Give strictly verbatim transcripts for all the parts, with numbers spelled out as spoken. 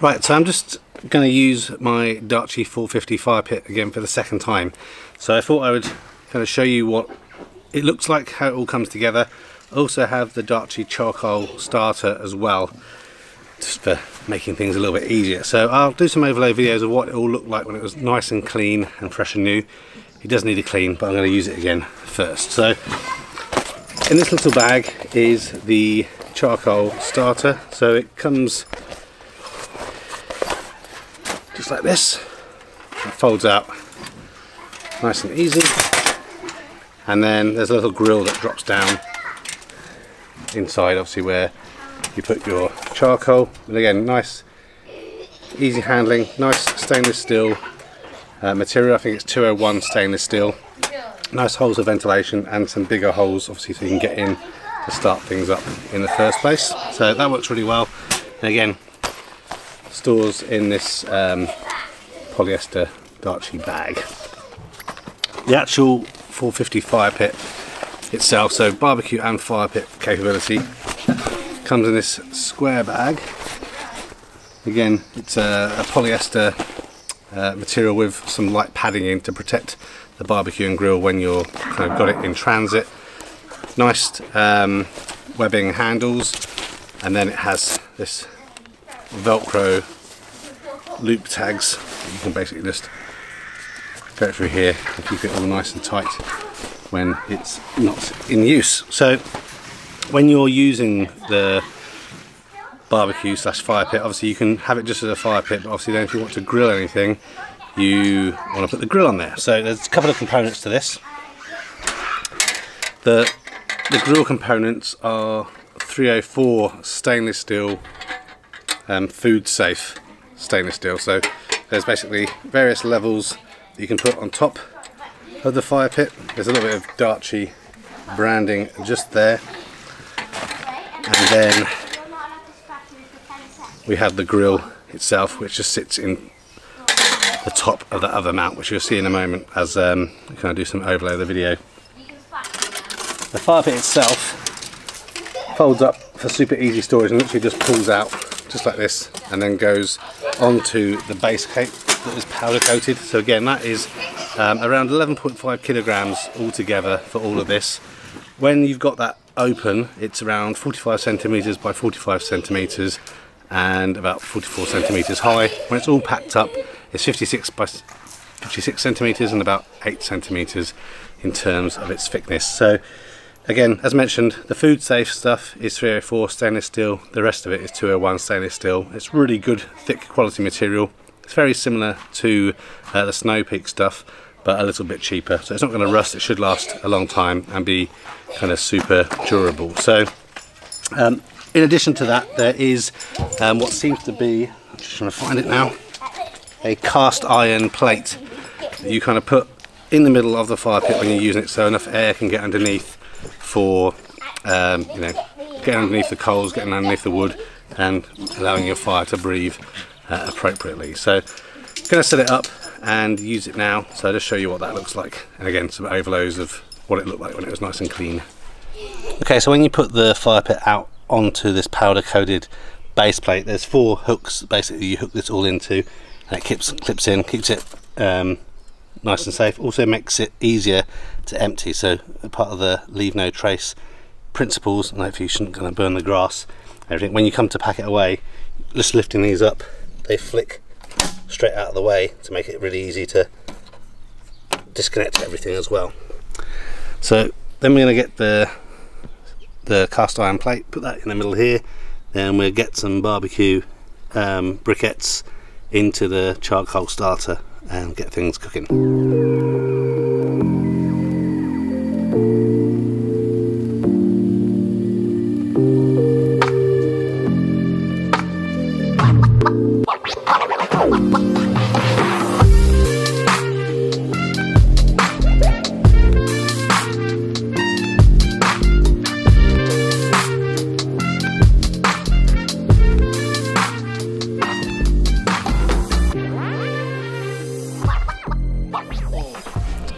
Right, so I'm just going to use my Darche four fifty fire pit again for the second time. So I thought I would kind of show you what it looks like, how it all comes together. I also have the Darche charcoal starter as well, just for making things a little bit easier. So I'll do some overlay videos of what it all looked like when it was nice and clean and fresh and new. It does need a clean, but I'm going to use it again first. So in this little bag is the charcoal starter. So it comes just like this. It folds out nice and easy, and then there's a little grill that drops down inside, obviously, where you put your charcoal. And again, nice easy handling, nice stainless steel uh, material. I think it's two oh one stainless steel. Nice holes for ventilation and some bigger holes, obviously, so you can get in to start things up in the first place. So that works really well, and again stores in this um, polyester Darche bag. The actual four fifty fire pit itself, so barbecue and fire pit capability, comes in this square bag. Again, it's a, a polyester uh, material with some light padding in to protect the barbecue and grill when you're kind of got it in transit. Nice um, webbing handles, and then it has this Velcro loop tags. You can basically just go through here and keep it all nice and tight when it's not in use. So when you're using the barbecue slash fire pit, obviously you can have it just as a fire pit, but obviously then if you want to grill anything, you want to put the grill on there. So there's a couple of components to this. The, the grill components are three oh four stainless steel, um, food safe stainless steel. So there's basically various levels that you can put on top of the fire pit. There's a little bit of Darche branding just there. And then we have the grill itself, which just sits in the top of that other mount, which you'll see in a moment as um, we kind of do some overlay of the video. The fire pit itself folds up for super easy storage and literally just pulls out just like this, and then goes onto the base coat that is powder coated. So again, that is um, around eleven point five kilograms altogether for all of this. When you've got that open, it's around forty-five centimeters by forty-five centimeters and about forty-four centimeters high. When it's all packed up, it's fifty-six by fifty-six centimeters and about eight centimeters in terms of its thickness. So again, as mentioned, the food safe stuff is three oh four stainless steel, the rest of it is two oh one stainless steel. It's really good, thick quality material. It's very similar to uh, the Snow Peak stuff, but a little bit cheaper. So it's not going to rust, it should last a long time and be kind of super durable. So um, in addition to that, there is um, what seems to be, I'm just trying to find it now, a cast iron plate that you kind of put in the middle of the fire pit when you're using it, so enough air can get underneath for um, you know, getting underneath the coals, getting underneath the wood, and allowing your fire to breathe uh, appropriately. So I'm going to set it up and use it now, so I'll just show you what that looks like, and again some overlays of what it looked like when it was nice and clean. Okay, so when you put the fire pit out onto this powder coated base plate, there's four hooks basically you hook this all into, and it clips, clips in, keeps it um, nice and safe. Also makes it easier to empty, so part of the leave no trace principles, and hopefully you shouldn't kind of burn the grass, everything. When you come to pack it away, just lifting these up, they flick straight out of the way to make it really easy to disconnect everything as well. So then we're going to get the the cast iron plate, put that in the middle here, then we'll get some barbecue um, briquettes into the charcoal starter and get things cooking.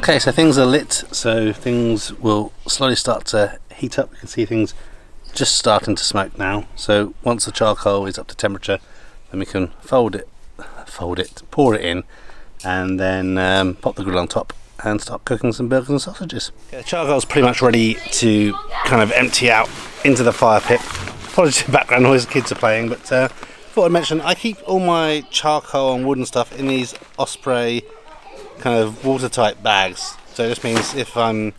Okay, so things are lit, so things will slowly start to heat up. You can see things just starting to smoke now. So once the charcoal is up to temperature, then we can fold it, fold it, pour it in, and then um, pop the grill on top and start cooking some burgers and sausages. Okay, the charcoal's pretty much ready to kind of empty out into the fire pit. Apologies for the background noise, the kids are playing, but uh, thought I'd mention I keep all my charcoal and wood and stuff in these Osprey kind of watertight bags. So it just means if I'm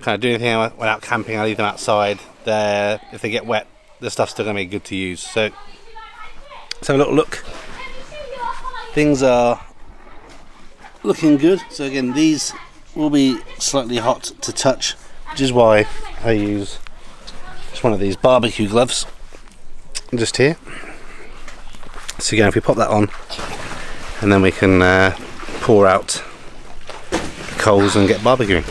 kind of doing anything when out camping, I leave them outside. They're, if they get wet, the stuff's still going to be good to use. So let's have a little look. Things are looking good. So again, these will be slightly hot to touch, which is why I use just one of these barbecue gloves just here. So again, if we pop that on, and then we can uh, pour out the coals and get barbecuing.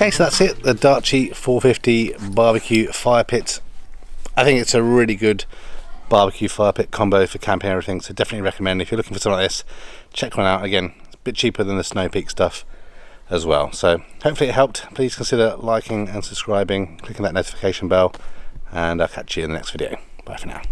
Okay, so that's it, the Darche four fifty barbecue fire pit. I think it's a really good barbecue fire pit combo for camping and everything, so definitely recommend if you're looking for something like this, check one out. Again, it's a bit cheaper than the Snow Peak stuff as well. So hopefully it helped. Please consider liking and subscribing, clicking that notification bell, and I'll catch you in the next video. Bye for now.